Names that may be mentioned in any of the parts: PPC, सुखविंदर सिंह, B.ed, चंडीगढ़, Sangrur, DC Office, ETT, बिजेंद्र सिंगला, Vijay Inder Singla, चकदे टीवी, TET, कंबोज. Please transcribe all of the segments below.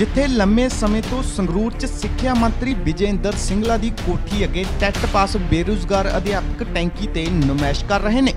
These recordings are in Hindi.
जिथे लंबे समय तो संगरूर च सिक्ख्या मंत्री विजय इंदर सिंगला की कोठी अगे टैट पास बेरोजगार अध्यापक टैंकी ते नुमैश कर रहे ने।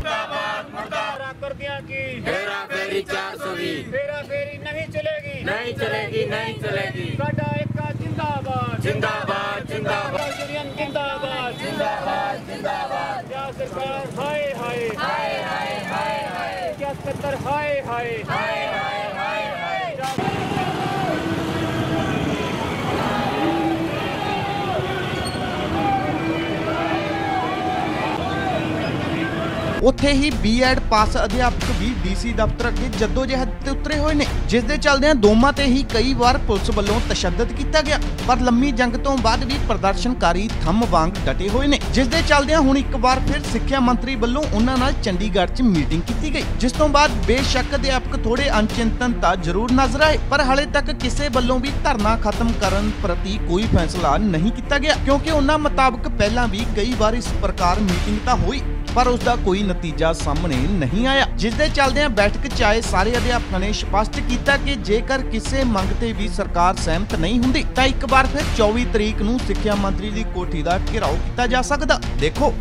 उत्थे ही B.ed पास अध्यापक भी DC दफ्तर अगे जद्दोजहद ते उतरे हुए ने, जिस दे चलदियां दोमां ते ही कई बार पुलिस वल्लों तशद्दद कीता गया, पर लंबी जंग तों बाद भी प्रदर्शनकारी थंम वांग डटे हुए ने, जिस दे चलदियां हुण एक बार फिर सिक्ख्या मंत्री वल्लों उन्हां नाल चंडीगढ़ च मीटिंग कीती गई, जिस तों बाद बेशक अध्यापक थोड़े अनचिंतन तां जरूर नजर आए, पर हाले तक किसी वल्लों भी धरना खत्म करन प्रति कोई फैसला नहीं कीता गया, क्योंकि उन्हां मुताबक पहलां भी कई बार इस प्रकार मीटिंग तां होई पर उसका कोई नतीजा सामने नहीं आया, जिस दे चलदियां बैठक आए सारे अध्यापकों ने स्पष्ट किया कि जेकर किसी मंग ते भी सरकार सहमत नहीं हुंदी तां एक बार फिर 24 तरीक नूं सिक्ख्या मंत्री दी कोठी दा घेराव किया जा सकदा। देखो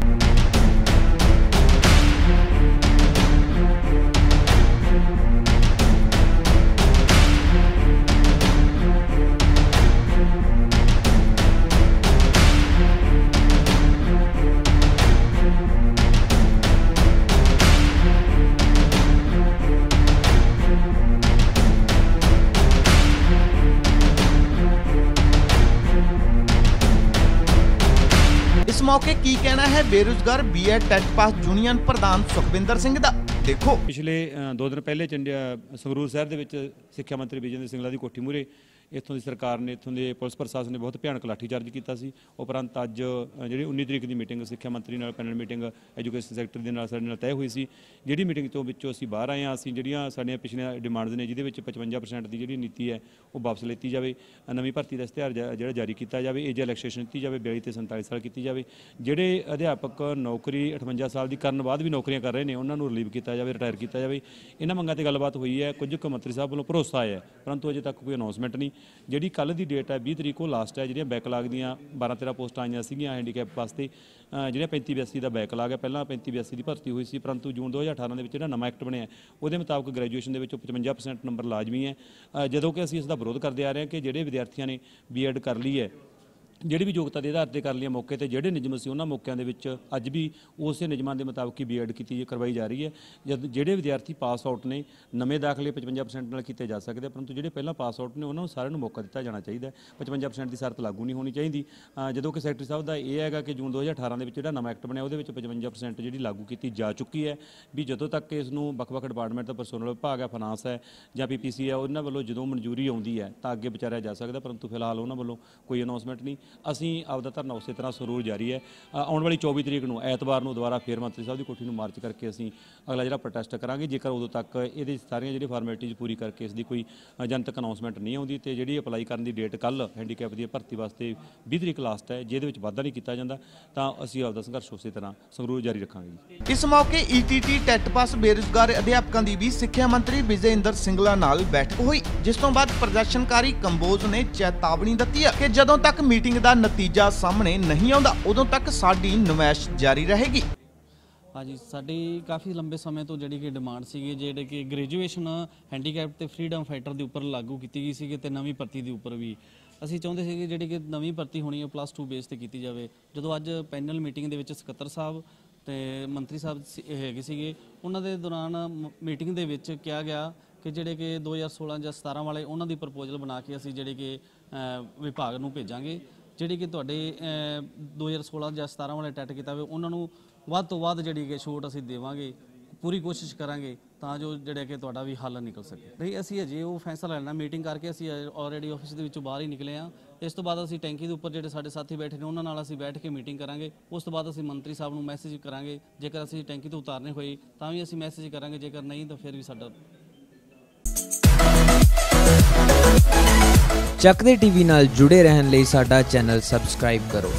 मौके की कहना है बेरोजगार B.ed टेट पास यूनियन प्रधान सुखविंदर सिंह दा। देखो पिछले 2 दिन पहले संगरूर शहर के सिक्ख्या मंत्री बिजेंद्र सिंगला की कोठी मूहरे इत्थों की सरकार ने, इत्थों के पुलिस प्रशासन ने बहुत भयानक लाठीचार्ज किया। उपरंत अज जी 19 तरीक की मीटिंग सिक्ख्या मंत्री पैनल मीटिंग एजुकेशन सैक्टर के तय हुई सी, जी मीटिंग तो असीं बाहर आए हाँ। असीं जिहड़ियां साडियां पिछलियां डिमांड्स ने जिहदे विच 55% की जी नीति है वो वापस लेती जाए, नवीं भर्ती का इश्तिहार जिहड़ा जारी किया जाए, एज रिलैक्सेशन दी जाए, 42 से 47 साल की जाए। जिहड़े अध्यापक नौकरी 58 साल की करन बाद भी नौकरियां कर रहे हैं उन्होंने रिलीव किया जाए, रिटायर किया जाए। इन्हां मंगां ते गलबात हुई है, कुछ क मंत्री साहब वालों भरोसा आया, परंतु अजे तक कोई अनाउंसमेंट नहीं। जी कल की डेट है 20 तरीक को लास्ट है, जी बैकलाग दियाँ 12-13 पोस्टां आईयां सीगियां हैंडीकैप वास्ते, जिहड़ा 35-82 का बैकलाग है। पहला 35-82 की भर्ती हुई सी, परंतु जून 2018 के जो नवां एक्ट बनिया वो मुताबिक ग्रैजुएशन के 55% नंबर लाजमी है, जदों कि असीं इसका विरोध करते आ रहे हैं कि जिहड़े विद्यार्थियों ने B.ed कर ली है, जिहड़ी भी योग्यता के आधार पर कर लिया मौके पर, जिहड़े नियम से उन्होंने मौकों के अज भी उस नियमों के मुताबिक ही B.ed की करवाई जा रही है। जब जिहड़े विद्यार्थी पास आउट ने नवे दाखले 55% नाल किए जा सकते, परंतु जिहड़े पहला पास आउट ने उन्होंने सारे मौका दिता जाना चाहिए। 55% की शर्त लागू नहीं होनी चाहिए, जदों कि सैकटरी साहब का यह है कि जून 2018 के नवा एक्ट बनया वो 55% जी लागू की जा चुकी है। भी जदों तक इस बख डिपार्टमेंट का परसोनल विभाग है, फाइनांस है या PPC है, उन्होंने वालों जो मंजूरी आती है तो अगे विचारिया जा सकता, परंतु फिलहाल उन्होंने वालों कोई अनाउंसमेंट नहीं। असीं आपदा धरना उस तरह सुरूर जारी है। आने वाली 24 तरीक को ऐतवार को दोबारा फिर मंत्री साहब की कोठी में मार्च करके असीं अगला जिहड़ा प्रोटेस्ट करांगे, जेकर उदों तक ये सारियां जिहड़ियां फॉर्मैलिटीज़ पूरी करके इसकी कोई जनतक अनाउंसमेंट नहीं आउंदी। तो जिहड़ी अप्लाई करन दी डेट कल हैंडीकैप दी भर्ती वास्ते 20 तरीक लास्ट है, जिहदे विच वाधा नहीं कीता जांदा तां असीं आपदा संघर्ष उस तरह संगरूर जारी रखांगे जी। इस मौके ETT टेट पास बेरोजगार अध्यापकों की भी सिक्ख्या मंत्री विजय इंदर सिंगला नाल बैठक हुई, जिस तों बाद प्रदर्शनकारी कंबोज ने चेतावनी दित्ती है कि जदों तक मीटिंग ਦਾ ਨਤੀਜਾ ਸਾਹਮਣੇ ਨਹੀਂ ਆਉਂਦਾ ਉਦੋਂ ਤੱਕ ਸਾਡੀ ਨੁਮਾਇਸ਼ ਜਾਰੀ ਰਹੇਗੀ। ਹਾਂਜੀ, ਸਾਡੀ ਕਾਫੀ ਲੰਬੇ ਸਮੇਂ ਤੋਂ ਜਿਹੜੀ ਕਿ ਡਿਮਾਂਡ ਸੀਗੀ, ਜਿਹੜੇ ਕਿ ਗ੍ਰੈਜੂਏਸ਼ਨ ਹੈਂਡੀਕੈਪ ਤੇ ਫਰੀडम ਫਾਈਟਰ ਦੇ ਉੱਪਰ ਲਾਗੂ ਕੀਤੀ ਗਈ ਸੀਗੀ ਤੇ ਨਵੀਂ ਭਰਤੀ ਦੇ ਉੱਪਰ ਵੀ ਅਸੀਂ ਚਾਹੁੰਦੇ ਸੀਗੇ ਜਿਹੜੀ ਕਿ ਨਵੀਂ ਭਰਤੀ ਹੋਣੀ ਹੈ ਪਲੱਸ 2 ਬੇਸ ਤੇ ਕੀਤੀ ਜਾਵੇ। ਜਦੋਂ ਅੱਜ ਪੈਨਲ ਮੀਟਿੰਗ ਦੇ ਵਿੱਚ ਸਕੱਤਰ ਸਾਹਿਬ ਤੇ ਮੰਤਰੀ ਸਾਹਿਬ ਹੈਗੇ ਸੀਗੇ, ਉਹਨਾਂ ਦੇ ਦੌਰਾਨ ਮੀਟਿੰਗ ਦੇ ਵਿੱਚ ਕਿਹਾ ਗਿਆ ਕਿ ਜਿਹੜੇ ਕਿ 2016 ਜਾਂ 17 ਵਾਲੇ ਉਹਨਾਂ ਦੀ ਪ੍ਰਪੋਜ਼ਲ ਬਣਾ ਕੇ ਅਸੀਂ ਜਿਹੜੇ ਕਿ ਵਿਭਾਗ ਨੂੰ ਭੇਜਾਂਗੇ, ਜਿਹੜੀ ਕਿ ਤੁਹਾਡੇ 2016 ਜਾਂ 17 ਵਾਲੇ ਟੈਟ ਕੀਤਾ ਹੋਵੇ ਉਹਨਾਂ ਨੂੰ ਵੱਧ ਤੋਂ ਵੱਧ ਜਿਹੜੀ ਕਿ ਛੋਟ ਅਸੀਂ ਦੇਵਾਂਗੇ, ਪੂਰੀ ਕੋਸ਼ਿਸ਼ ਕਰਾਂਗੇ ਤਾਂ ਜੋ ਜਿਹੜਾ ਕਿ ਤੁਹਾਡਾ ਵੀ ਹੱਲ ਨਿਕਲ ਸਕੇ। ਨਹੀਂ ਅਸੀਂ ਅਜੇ ਉਹ ਫੈਸਲਾ ਲੈਣਾ, ਮੀਟਿੰਗ ਕਰਕੇ ਅਸੀਂ ਆਲਰੇਡੀ ਆਫਿਸ ਦੇ ਵਿੱਚੋਂ ਬਾਹਰ ਹੀ ਨਿਕਲੇ ਆ। ਇਸ ਤੋਂ ਬਾਅਦ ਅਸੀਂ ਟੈਂਕੀ ਦੇ ਉੱਪਰ ਜਿਹੜੇ ਸਾਡੇ ਸਾਥੀ ਬੈਠੇ ਨੇ ਉਹਨਾਂ ਨਾਲ ਅਸੀਂ ਬੈਠ ਕੇ ਮੀਟਿੰਗ ਕਰਾਂਗੇ। ਉਸ ਤੋਂ ਬਾਅਦ ਅਸੀਂ ਮੰਤਰੀ ਸਾਹਿਬ ਨੂੰ ਮੈਸੇਜ ਕਰਾਂਗੇ, ਜੇਕਰ ਅਸੀਂ ਟੈਂਕੀ ਤੋਂ ਉਤਾਰਨੇ ਹੋਏ ਤਾਂ ਵੀ ਅਸੀਂ ਮੈਸੇਜ ਕਰਾਂਗੇ, ਜੇਕਰ ਨਹੀਂ ਤਾਂ ਫਿਰ ਵੀ ਸਾਡਾ चकदे टीवी नाल जुड़े रहन लई साडा चैनल सबसक्राइब करो।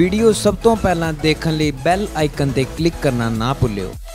वीडियो सब तो पहलां देखण लई बैल आइकन ते क्लिक करना ना भुल्लियो।